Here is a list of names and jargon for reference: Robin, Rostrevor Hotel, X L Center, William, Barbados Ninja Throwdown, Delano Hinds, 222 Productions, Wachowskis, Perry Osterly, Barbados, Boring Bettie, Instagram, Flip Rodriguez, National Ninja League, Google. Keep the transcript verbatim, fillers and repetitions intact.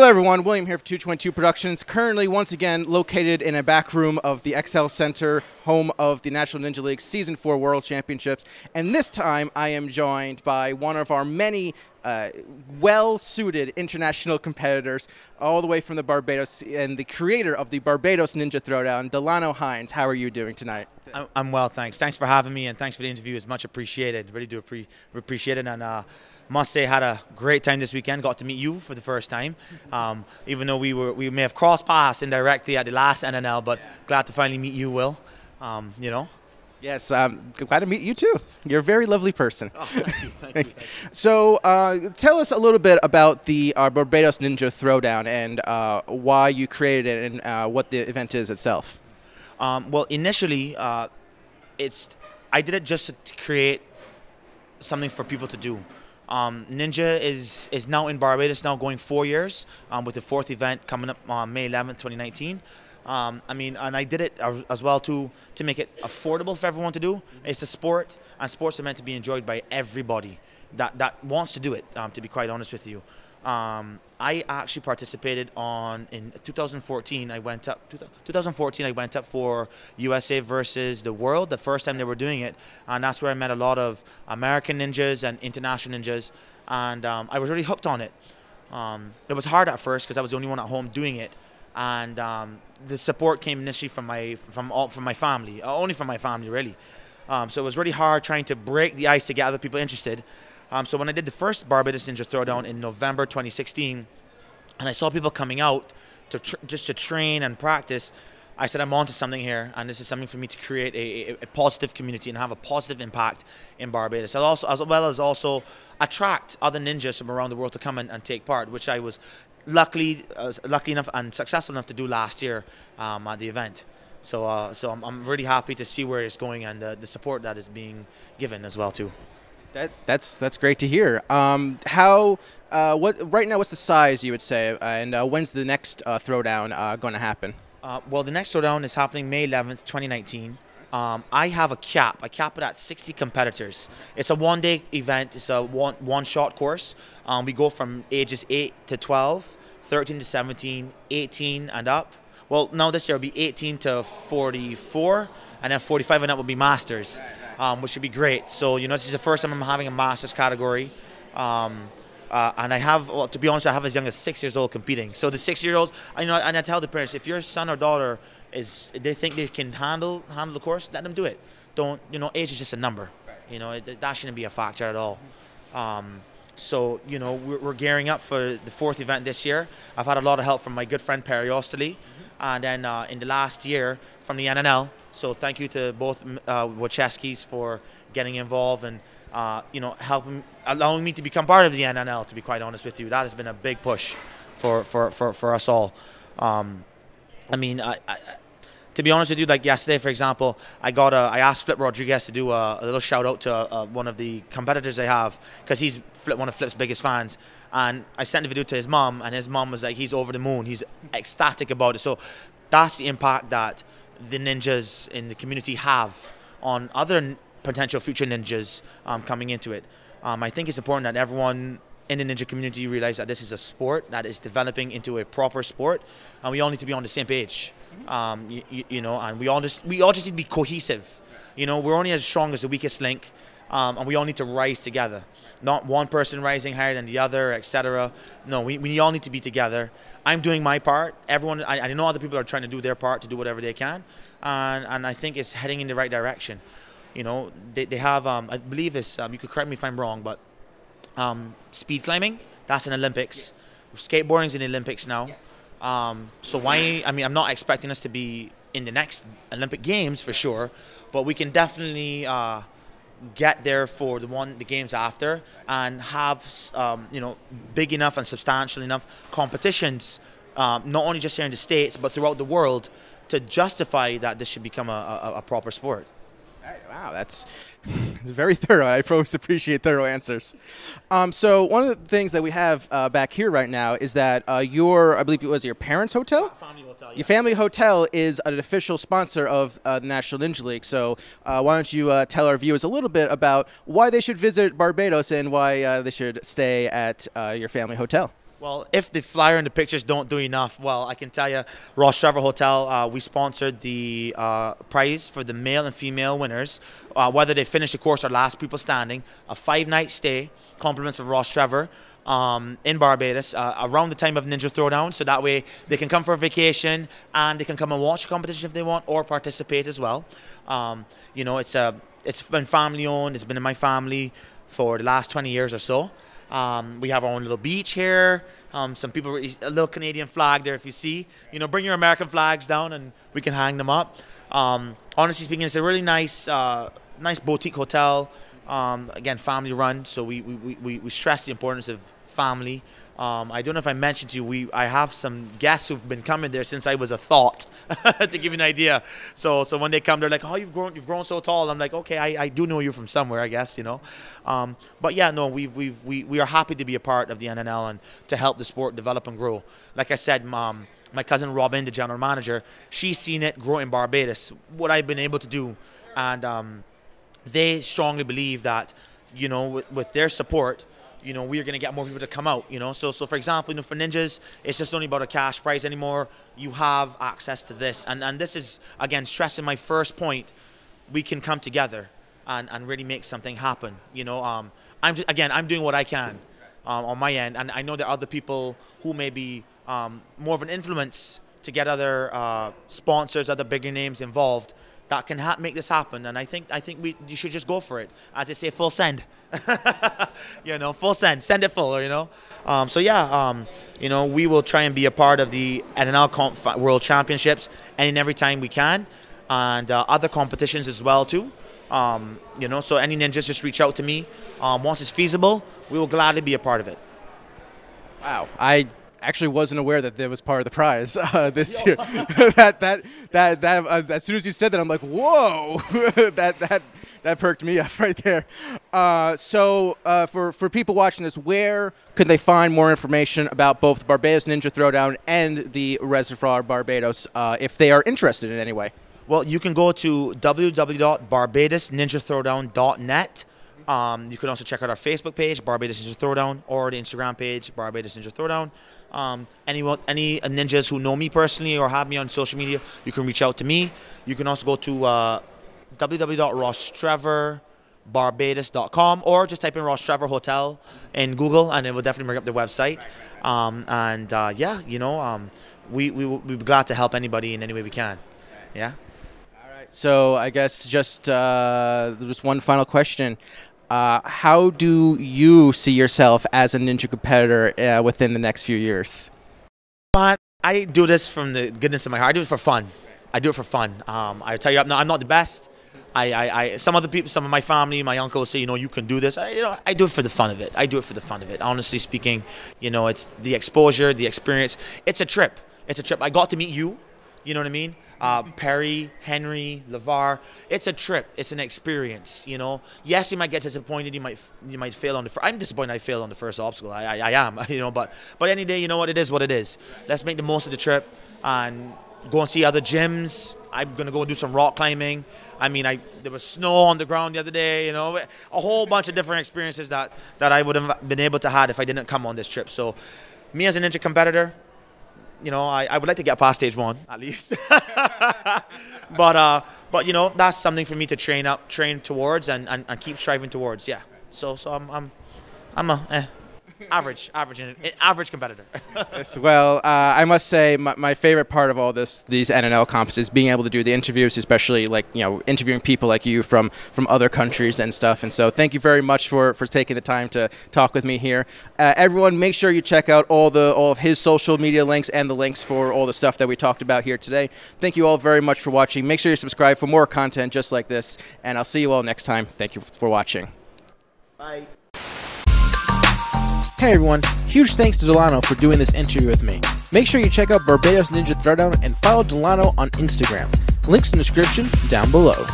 Hello everyone, William here for two twenty-two Productions, currently once again located in a back room of the X L Center, home of the National Ninja League Season four World Championships, and this time I am joined by one of our many uh, well-suited international competitors, all the way from the Barbados, and the creator of the Barbados Ninja Throwdown, Delano Hinds. How are you doing tonight? I'm, I'm well, thanks. Thanks for having me, and thanks for the interview. It's much appreciated. Really do appre appreciate it, and uh, must say, had a great time this weekend. Got to meet you for the first time, um, even though we were we may have crossed paths indirectly at the last N N L, but yeah. Glad to finally meet you, Will. Um, you know. Yes, um, glad to meet you too. You're a very lovely person. Oh, thank you, thank you, thank you. So, uh, tell us a little bit about the uh, Barbados Ninja Throwdown and uh, why you created it and uh, what the event is itself. Um, well, initially, uh, it's I did it just to create something for people to do. Um, Ninja is is now in Barbados, now going four years, um, with the fourth event coming up on May eleventh, twenty nineteen. Um, I mean, and I did it as well to to make it affordable for everyone to do. It's a sport, and sports are meant to be enjoyed by everybody that that wants to do it. Um, to be quite honest with you, um, I actually participated on in two thousand fourteen. I went up two thousand fourteen. I went up for U S A versus the world, the first time they were doing it, and that's where I met a lot of American ninjas and international ninjas, and um, I was really hooked on it. Um, it was hard at first because I was the only one at home doing it. And um, the support came initially from my from all from my family, uh, only from my family really. Um, so it was really hard trying to break the ice to get other people interested. Um, so when I did the first Barbados Ninja Throwdown in November twenty sixteen, and I saw people coming out to tr just to train and practice, I said I'm onto something here, and this is something for me to create a, a, a positive community and have a positive impact in Barbados. I'll also, as well as also attract other ninjas from around the world to come and, and take part, which I was. Luckily, uh, lucky enough and successful enough to do last year um, at the event. So, uh, so I'm, I'm really happy to see where it's going and the, the support that is being given as well too. That that's that's great to hear. Um, how uh, what right now? What's the size you would say? Uh, and uh, when's the next uh, throwdown uh, going to happen? Uh, well, the next throwdown is happening May eleventh, twenty nineteen. Um, I have a cap. I cap it at sixty competitors. It's a one-day event. It's a one, one-shot course. Um, we go from ages eight to twelve, thirteen to seventeen, eighteen and up. Well, now this year will be eighteen to forty-four, and then forty-five and up will be masters, um, which should be great. So, you know, this is the first time I'm having a masters category. Um, Uh, and I have, well, to be honest, I have as young as six years old competing. So the six-year-olds, I know, and I tell the parents, if your son or daughter is, they think they can handle handle the course, let them do it. Don't, you know, age is just a number. You know, it, that shouldn't be a factor at all. Um, so you know, we're, we're gearing up for the fourth event this year. I've had a lot of help from my good friend Perry Osterly, and then uh, in the last year from the N N L. So thank you to both uh, Wachowskis for getting involved and. Uh, you know, helping, allowing me to become part of the N N L, to be quite honest with you. That has been a big push for, for, for, for us all. Um, I mean, I, I, to be honest with you, like yesterday, for example, I got a, I asked Flip Rodriguez to do a, a little shout out to uh, one of the competitors I have, because he's Flip, one of Flip's biggest fans. And I sent the video to his mom, and his mom was like, he's over the moon. He's ecstatic about it. So that's the impact that the ninjas in the community have on other potential future ninjas um, coming into it. Um, I think it's important that everyone in the ninja community realize that this is a sport that is developing into a proper sport, and we all need to be on the same page. Um, you, you, you know, and we all just we all just need to be cohesive. You know, we're only as strong as the weakest link, um, and we all need to rise together. Not one person rising higher than the other, et cetera. No, we, we all need to be together. I'm doing my part. Everyone, I, I know other people are trying to do their part to do whatever they can, and and I think it's heading in the right direction. You know, they, they have, um, I believe it's, um, you could correct me if I'm wrong, but um, speed climbing, that's an Olympics. Yes. Skateboarding's in the Olympics now. Yes. Um, so why, I mean, I'm not expecting us to be in the next Olympic Games for sure, but we can definitely uh, get there for the one, the games after, and have, um, you know, big enough and substantial enough competitions, um, not only just here in the States, but throughout the world, to justify that this should become a, a, a proper sport. Wow, that's, that's very thorough. I always appreciate thorough answers. Um, so one of the things that we have uh, back here right now is that uh, your, I believe it was your parents' hotel? Family hotel, yeah. Your family hotel is an official sponsor of uh, the National Ninja League. So uh, why don't you uh, tell our viewers a little bit about why they should visit Barbados and why uh, they should stay at uh, your family hotel? Well, if the flyer and the pictures don't do enough, well, I can tell you, Rostrevor Hotel, uh, we sponsored the uh, prize for the male and female winners, uh, whether they finish the course or last people standing, a five-night stay, compliments of Rostrevor um, in Barbados, uh, around the time of Ninja Throwdown, so that way they can come for a vacation and they can come and watch the competition if they want or participate as well. Um, you know, it's, a, it's been family-owned, it's been in my family for the last twenty years or so. Um, we have our own little beach here. Um, some people, a little Canadian flag there if you see. You know, bring your American flags down and we can hang them up. Um, honestly speaking, it's a really nice uh, nice boutique hotel. Um, again, family run, so we, we, we, we stress the importance of family. Um, I don't know if I mentioned to you, we, I have some guests who've been coming there since I was a thought, to give you an idea. So, so when they come, they're like, oh, you've grown, you've grown so tall. I'm like, okay, I, I do know you from somewhere, I guess, you know. Um, but yeah, no, we've, we've, we, we are happy to be a part of the N N L and to help the sport develop and grow. Like I said, Mom, my cousin Robin, the general manager, she's seen it grow in Barbados, what I've been able to do. And um, they strongly believe that, you know, with, with their support, you know, we are going to get more people to come out, you know. So, so for example, you know, for ninjas, it's just only about a cash prize anymore. You have access to this. And, and this is, again, stressing my first point. We can come together and, and really make something happen. You know, um, I'm just, again, I'm doing what I can um, on my end. And I know there are other people who may be um, more of an influence to get other uh, sponsors, other bigger names involved that can ha make this happen, and I think I think we you should just go for it. As they say, full send. You know, full send, send it full. You know, um, so yeah, um, you know, we will try and be a part of the N N L Conf World Championships, and in every time we can, and uh, other competitions as well too. Um, you know, so any ninjas just reach out to me. Um, once it's feasible, we will gladly be a part of it. Wow, I actually wasn't aware that that was part of the prize uh, this year. that that that that uh, as soon as you said that, I'm like, whoa! that that that perked me up right there. Uh, so uh, for for people watching this, where could they find more information about both the Barbados Ninja Throwdown and the Reservoir Barbados uh, if they are interested in any way? Well, you can go to w w w dot barbados ninja throwdown dot net. Um, you can also check out our Facebook page, Barbados Ninja Throwdown, or the Instagram page, Barbados Ninja Throwdown. Um, anyone, any ninjas who know me personally or have me on social media, you can reach out to me. You can also go to uh, w w w dot rostrevor barbados dot com or just type in Rostrevor Hotel in Google, and it will definitely bring up their website. Um, and uh, yeah, you know, um, we we will be glad to help anybody in any way we can. Yeah. All right. So I guess just uh, just one final question. Uh, how do you see yourself as a ninja competitor uh, within the next few years? But I do this from the goodness of my heart. I do it for fun. I do it for fun. Um, I tell you, I'm not, I'm not the best. I, I, I, some other people, some of my family, my uncle say, you know, you can do this. I, you know, I do it for the fun of it. I do it for the fun of it. Honestly speaking, you know, it's the exposure, the experience. It's a trip. It's a trip. I got to meet you. You know what I mean? Uh, Perry, Henry, LeVar. It's a trip. It's an experience, you know? Yes, you might get disappointed. You might you might fail on the first. I'm disappointed I failed on the first obstacle. I, I, I am, you know? But, but any day, you know what? It is what it is. Let's make the most of the trip and go and see other gyms. I'm going to go and do some rock climbing. I mean, I there was snow on the ground the other day, you know? A whole bunch of different experiences that, that I would have been able to have if I didn't come on this trip. So me as a ninja competitor, you know, I, I would like to get past stage one at least, but uh, but you know, that's something for me to train up, train towards, and, and, and keep striving towards. Yeah. So so I'm I'm I'm a eh, average average average competitor. Yes, well, uh, I must say my, my favorite part of all this these N N L comps is being able to do the interviews, especially like you know interviewing people like you from from other countries and stuff. And so thank you very much for for taking the time to talk with me here. Uh, everyone, make sure you check out all the all of his social media links and the links for all the stuff that we talked about here today. Thank you all very much for watching. Make sure you subscribe for more content just like this, and I'll see you all next time. Thank you for watching. Bye. Hey everyone, huge thanks to Delano for doing this interview with me. Make sure you check out Barbados Ninja Throwdown and follow Delano on Instagram. Links in the description down below.